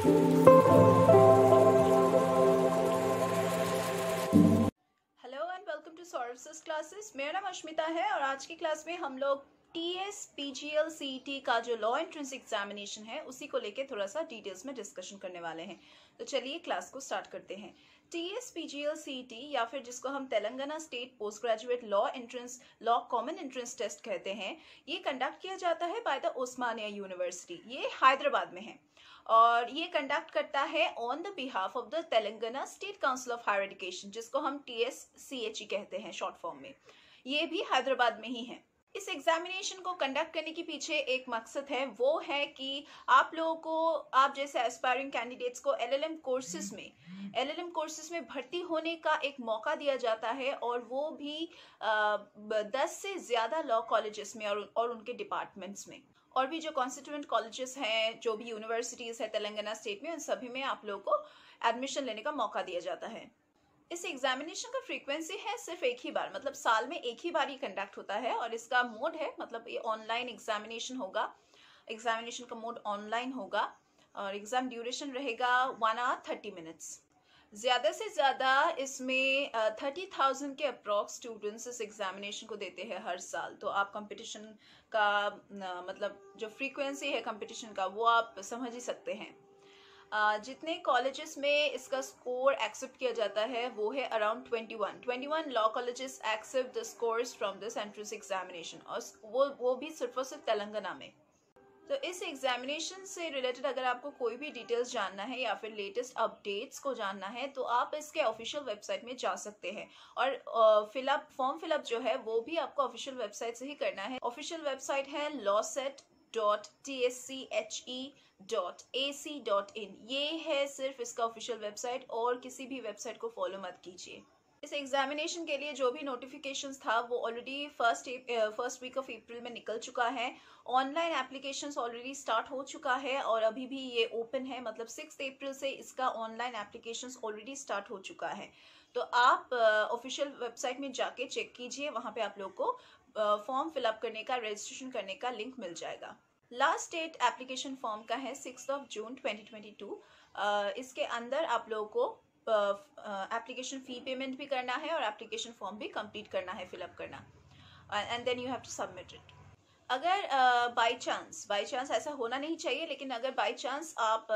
Hello and welcome to सॉल्वसेस classes. मेरा नाम अश्मिता है और आज की क्लास में हम लोग TS PGL CET का जो लॉ एंट्रेंस एग्जामिनेशन है उसी को लेके थोड़ा सा डिटेल्स में डिस्कशन करने वाले हैं। तो चलिए क्लास को स्टार्ट करते हैं। TS PGL CET या फिर जिसको हम Telangana state post graduate law common entrance test कहते हैं, ये कंडक्ट किया जाता है बाय द ओस्मानिया यूनिवर्सिटी। ये हैदराबाद में है और ये कंडक्ट करता है on the behalf of the Telangana state council of higher education, जिसको हम TSCHE कहते हैं शॉर्ट फॉर्म में। ये भी हैदराबाद में ही है। इस एग्जामिनेशन को कंडक्ट करने के पीछे एक मकसद है, वो है कि आप लोगों को, आप जैसे एस्पायरिंग कैंडिडेट्स को LLM कोर्सेज में भर्ती होने का एक मौका दिया जाता है, और वो भी 10 से ज़्यादा लॉ कॉलेजेस में और उनके डिपार्टमेंट्स में, और भी जो कॉन्स्टिट्यूएंट कॉलेजेस हैं, जो भी यूनिवर्सिटीज़ है तेलंगाना स्टेट में, उन सभी में आप लोगों को एडमिशन लेने का मौका दिया जाता है। इस एग्जामिनेशन का फ्रीक्वेंसी है सिर्फ एक ही बार, मतलब साल में एक ही बार ही कंडक्ट होता है, और इसका मोड है, मतलब ये ऑनलाइन एग्जामिनेशन होगा। एग्जामिनेशन का मोड ऑनलाइन होगा और एग्ज़ाम ड्यूरेशन रहेगा 1 आवर 30 मिनट्स। ज़्यादा से ज़्यादा इसमें 30,000 के अप्रॉक्स स्टूडेंट्स इस एग्जामिनेशन को देते हैं हर साल। तो आप कंपटीशन का मतलब जो फ्रीक्वेंसी है कंपटीशन का, वो आप समझ ही सकते हैं। जितने कॉलेजेस में इसका स्कोर एक्सेप्ट किया जाता है वो है around 21 law colleges accept the scores from this entrance examination, और वो भी सिर्फ और सिर्फ तेलंगाना में। तो इस एग्जामिनेशन से रिलेटेड अगर आपको कोई भी डिटेल्स जानना है या फिर लेटेस्ट अपडेट्स को जानना है, तो आप इसके ऑफिशियल वेबसाइट में जा सकते हैं, और फॉर्म फिलअप जो है वो भी आपको ऑफिशियल वेबसाइट से ही करना है। ऑफिशियल वेबसाइट है lawcet.tsche.ac.in। ये है सिर्फ इसका ऑफिशियल वेबसाइट, और किसी भी वेबसाइट को फॉलो मत कीजिए। इस एग्जामिनेशन के लिए जो भी नोटिफिकेशंस था वो already first week of April में निकल चुका है। ऑनलाइन एप्लीकेशंस ऑलरेडी स्टार्ट हो चुका है और अभी भी ये ओपन है, मतलब 6 अप्रैल से इसका ऑनलाइन एप्लीकेशंस ऑलरेडी स्टार्ट हो चुका है। तो आप ऑफिशियल वेबसाइट में जाके चेक कीजिए, वहाँ पे आप लोग को फॉर्म फिलअप करने का, रजिस्ट्रेशन करने का लिंक मिल जाएगा। लास्ट डेट एप्लीकेशन फॉर्म का है 6 जून 2022। इसके अंदर आप लोगों को एप्लीकेशन फी पेमेंट भी करना है और एप्लीकेशन फॉर्म भी कंप्लीट करना है, फिलअप करना, and then you have to submit it. अगर बाय चांस ऐसा होना नहीं चाहिए, लेकिन अगर बाय चांस आप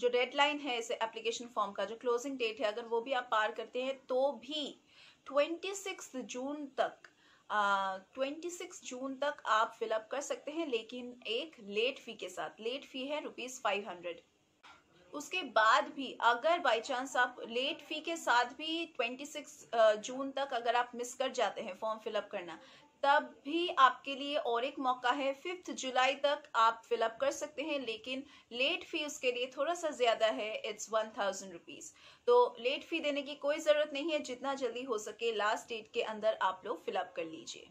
जो डेडलाइन है इस एप्लीकेशन फॉर्म का, जो क्लोजिंग डेट है, अगर वो भी आप पार करते हैं, तो भी 26 जून तक आप फिलअप कर सकते हैं, लेकिन एक लेट फी के साथ। लेट फी है ₹500। उसके बाद भी अगर बाय चांस आप लेट फी के साथ भी 26 जून तक अगर आप मिस कर जाते हैं फॉर्म फिलअप करना, तब भी आपके लिए और एक मौका है, 5 जुलाई तक आप फिलअप कर सकते हैं, लेकिन लेट फी उसके लिए थोड़ा सा ज़्यादा है, इट्स ₹1000। तो लेट फी देने की कोई ज़रूरत नहीं है, जितना जल्दी हो सके लास्ट डेट के अंदर आप लोग फिलअप कर लीजिए।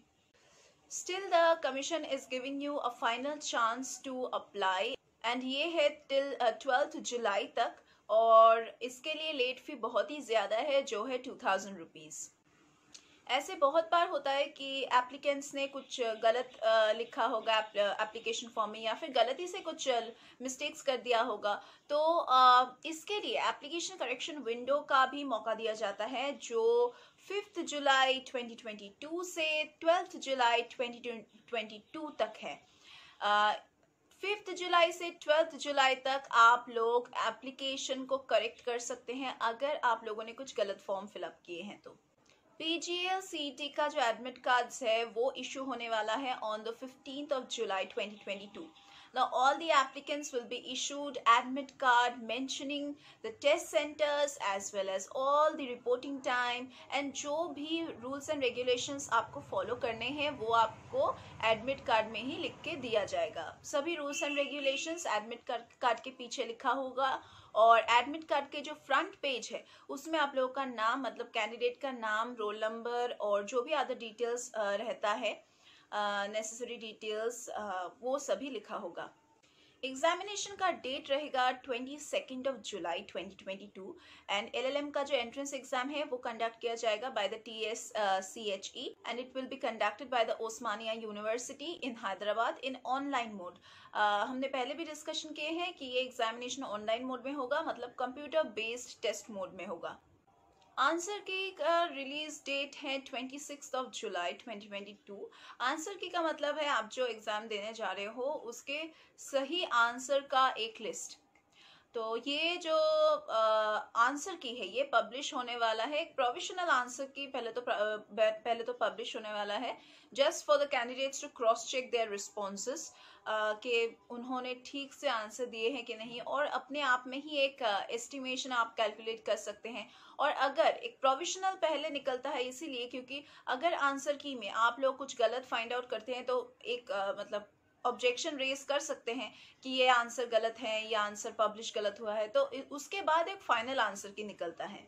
Still the commission is giving you a final chance to apply, and ये है टिल 12 जुलाई तक, और इसके लिए लेट फी बहुत ही ज़्यादा है, जो है ₹2000। ऐसे बहुत बार होता है कि एप्लीकेंट्स ने कुछ गलत लिखा होगा एप्लीकेशन फॉर्म में, या फिर गलती से कुछ मिस्टेक्स कर दिया होगा, तो इसके लिए एप्लीकेशन करेक्शन विंडो का भी मौका दिया जाता है, जो 5 जुलाई 2022 से 12 जुलाई 2022 तक है। 5 जुलाई से 12 जुलाई तक आप लोग एप्लीकेशन को करेक्ट कर सकते हैं, अगर आप लोगों ने कुछ गलत फॉर्म फिलअप किए हैं तो। PGL CET का जो एडमिट कार्ड्स है वो इशू होने वाला है on the 15th of July 2022। Now all the applicants will be issued admit card mentioning the test centers as well as all the reporting time, and जो भी rules and regulations आपको follow करने हैं वो आपको admit card में ही लिख के दिया जाएगा। सभी rules and regulations admit card के पीछे लिखा होगा, और एडमिट कार्ड के जो फ्रंट पेज है उसमें आप लोगों का नाम, मतलब कैंडिडेट का नाम, रोल नंबर और जो भी अदर डिटेल्स रहता है, नेसेसरी डिटेल्स, वो सभी लिखा होगा। एग्जामिनेशन का डेट रहेगा 22 जुलाई 2022 एंड LLM का जो एंट्रेंस एग्जाम है वो कंडक्ट किया जाएगा by the TSCHE and it will be conducted by the Osmania university in Hyderabad in online mode. हमने पहले भी डिस्कशन किए हैं कि ये एग्जामिनेशन ऑनलाइन मोड में होगा, मतलब कंप्यूटर बेस्ड टेस्ट मोड में होगा। आंसर की का रिलीज डेट है 26 जुलाई 2022। आंसर की का मतलब है आप जो एग्ज़ाम देने जा रहे हो उसके सही आंसर का एक लिस्ट। तो ये जो आंसर की है ये पब्लिश होने वाला है, एक प्रोविजनल आंसर की पहले तो पब्लिश होने वाला है just for the candidates to cross check their responses कि उन्होंने ठीक से आंसर दिए हैं कि नहीं, और अपने आप में ही एक एस्टिमेशन आप कैलकुलेट कर सकते हैं। और अगर एक प्रोविजनल पहले निकलता है इसीलिए क्योंकि अगर आंसर की में आप लोग कुछ गलत फाइंड आउट करते हैं तो एक मतलब ऑब्जेक्शन रेज कर सकते हैं कि ये आंसर गलत है या आंसर पब्लिश गलत हुआ है, तो उसके बाद एक फाइनल आंसर की निकलता है।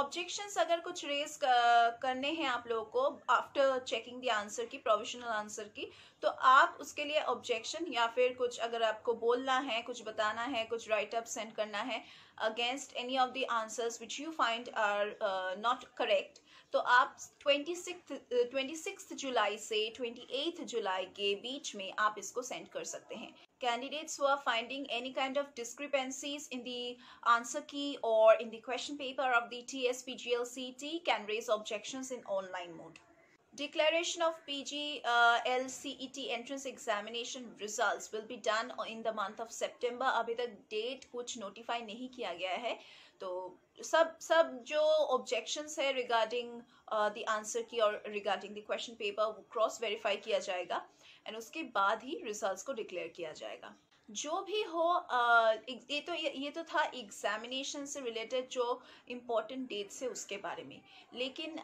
ऑब्जेक्शंस अगर कुछ रेज करने हैं आप लोगों को after checking the answer key provisional answer key, तो आप उसके लिए ऑब्जेक्शन या फिर कुछ अगर आपको बोलना है, कुछ बताना है, कुछ राइट अप सेंड करना है against any of the answers which you find are not correct, तो आप 26 जुलाई से 28 जुलाई के बीच में आप इसको सेंड कर सकते हैं। Candidates who are finding any kind of discrepancies in the answer key or in the question paper of the TSPGLCT can raise objections in online mode. Declaration of PGLCET entrance examination results will be done in the month of September. अभी तक date कुछ notify नहीं किया गया है, तो सब जो ऑब्जेक्शंस है रिगार्डिंग द आंसर की और रिगार्डिंग द क्वेश्चन पेपर वो क्रॉस वेरीफाई किया जाएगा एंड उसके बाद ही रिजल्ट्स को डिक्लेयर किया जाएगा। जो भी हो ये तो था एग्जामिनेशन से रिलेटेड जो इम्पोर्टेंट डेट्स है उसके बारे में, लेकिन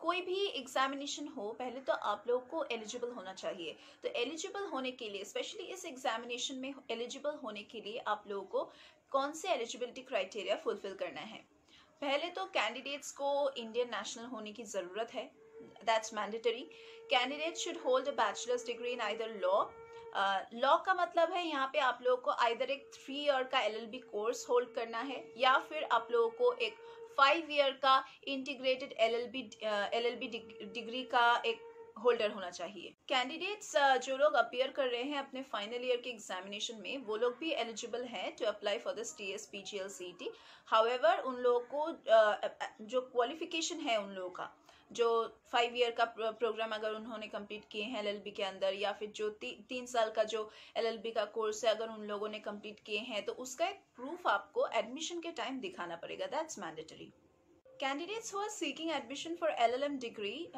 कोई भी एग्जामिनेशन हो पहले तो आप लोगों को एलिजिबल होना चाहिए। तो एलिजिबल होने के लिए स्पेशली इस एग्जामिनेशन में एलिजिबल होने के लिए आप लोगों को कौन से एलिजिबिलिटी क्राइटेरिया फुलफिल करना है। पहले तो कैंडिडेट्स को इंडियन नेशनल होने की ज़रूरत है, that's mandatory. Candidate should hold a bachelors degree in either law. Law का मतलब है यहाँ पे आप लोगों को आइदर एक 3 ईयर का LLB कोर्स होल्ड करना है या फिर आप लोगों को एक 5 ईयर का इंटीग्रेटेड LLB डिग्री का एक होल्डर होना चाहिए। कैंडिडेट्स जो लोग अपीयर कर रहे हैं अपने फाइनल ईयर के एग्जामिनेशन में वो लोग भी एलिजिबल हैं to apply for this TSPGLCET। However उन लोगों को जो क्वालिफिकेशन है उन लोगों का जो 5 ईयर का प्रोग्राम अगर उन्होंने कंप्लीट किए हैं LLB के अंदर या फिर जो 3 साल का जो LLB का कोर्स है अगर उन लोगों ने कंप्लीट किए हैं तो उसका एक प्रूफ आपको एडमिशन के टाइम दिखाना पड़ेगा, that's mandatory. Candidates who are seeking admission for LLM degree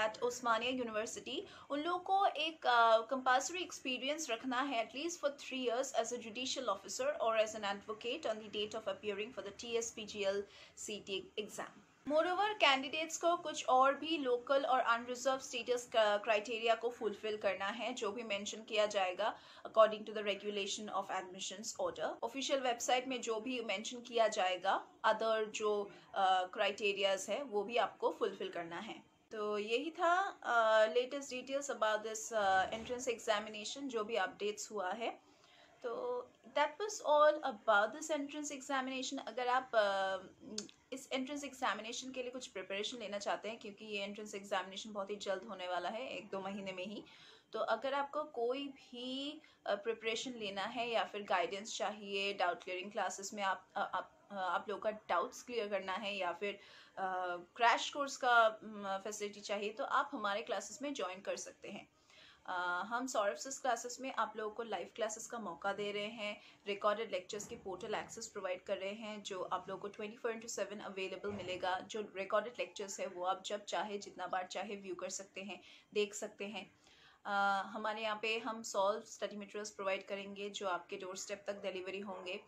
at Osmania University, उन लोगों को एक compulsory experience रखना है at least for 3 years as a judicial officer or as an advocate on the date of appearing for the TSPGLCT exam. Moreover, candidates को कुछ और भी local और unreserved status criteria को fulfill करना है जो भी mention किया जाएगा according to the regulation of admissions order. Official website में जो भी mention किया जाएगा अदर जो क्राइटेरियाज है वो भी आपको फुलफिल करना है। तो यही था latest details about this entrance examination, जो भी अपडेट्स हुआ है। तो that was all about this entrance examination. अगर आप इस एंट्रेंस एग्जामिनेशन के लिए कुछ प्रिपरेशन लेना चाहते हैं क्योंकि ये एंट्रेंस एग्जामिनेशन बहुत ही जल्द होने वाला है, 1-2 महीने में ही, तो अगर आपको कोई भी प्रिपरेशन लेना है या फिर गाइडेंस चाहिए, डाउट क्लियरिंग क्लासेस में आप लोगों का डाउट्स क्लियर करना है या फिर क्रैश कोर्स का फैसिलिटी चाहिए तो आप हमारे क्लासेस में ज्वाइन कर सकते हैं। हम सॉल्व्सेस क्लासेस में आप लोगों को लाइव क्लासेस का मौका दे रहे हैं, रिकॉर्डेड लेक्चर्स की पोर्टल एक्सेस प्रोवाइड कर रहे हैं जो आप लोगों को 24/7 अवेलेबल मिलेगा। जो रिकॉर्डेड लेक्चर्स है वो आप जब चाहे जितना बार चाहे व्यू कर सकते हैं, देख सकते हैं। हमारे यहाँ पे हम सॉल्व स्टडी मटेरियल्स प्रोवाइड करेंगे जो आपके डोर स्टेप तक डिलीवरी होंगे।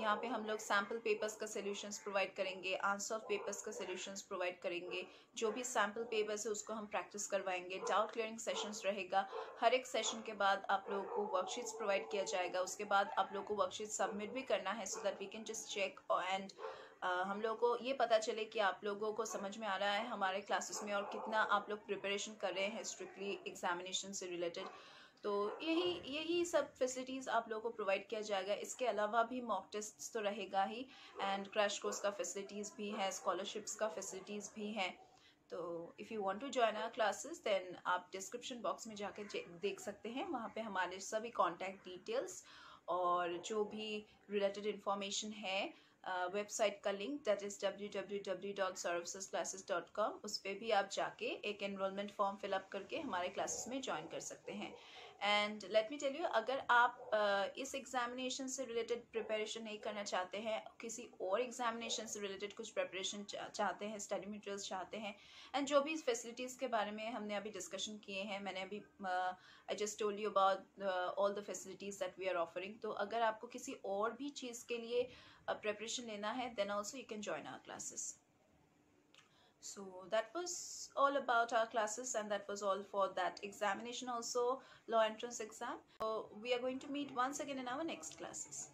यहाँ पे हम लोग सैम्पल पेपर्स का सॉल्यूशंस प्रोवाइड करेंगे, आंसर पेपर्स का सॉल्यूशंस प्रोवाइड करेंगे। जो भी सैम्पल पेपर्स है उसको हम प्रैक्टिस करवाएंगे, डाउट क्लियरिंग सेशंस रहेगा। हर एक सेशन के बाद आप लोगों को वर्कशीट्स प्रोवाइड किया जाएगा, उसके बाद आप लोगों को वर्कशीट सबमिट भी करना है so that we can just check and हम लोगों को ये पता चले कि आप लोगों को समझ में आ रहा है हमारे क्लासेस में और कितना आप लोग प्रिपरेशन कर रहे हैं स्ट्रिक्टली एग्जामिनेशन से रिलेटेड। तो यही सब फैसिलिटीज़ आप लोगों को प्रोवाइड किया जाएगा। इसके अलावा भी मॉक टेस्ट तो रहेगा ही, एंड क्रैश कोर्स का फैसिलिटीज़ भी है, स्कॉलरशिप्स का फैसिलिटीज़ भी हैं। तो if you want to join our classes then आप डिस्क्रिप्शन बॉक्स में जाके देख सकते हैं, वहाँ पे हमारे सभी कॉन्टैक्ट डिटेल्स और जो भी रिलेटेड इन्फॉर्मेशन है, वेबसाइट का लिंक दैट इज़ www.solvsesclasses.com, उस पर भी आप जाके एक एनरोलमेंट फॉर्म फिलअप करके हमारे क्लासेस में ज्वाइन कर सकते हैं। And let me tell you, अगर आप इस एग्जामिनेशन से रिलेटेड प्रिपरेशन नहीं करना चाहते हैं, किसी और एग्जामिनेशन से रिलेटेड कुछ प्रिपरेशन चाहते हैं, स्टडी मटेरियल्स चाहते हैं, एंड जो भी फैसिलिटीज़ के बारे में हमने अभी डिस्कशन किए हैं, मैंने अभी I just told you about all the facilities that we are offering. तो अगर आपको किसी और भी चीज़ के लिए preparation लेना है then also you can join our classes. So that was all about our classes and that was all for that examination, also law entrance exam. So we are going to meet once again in our next classes.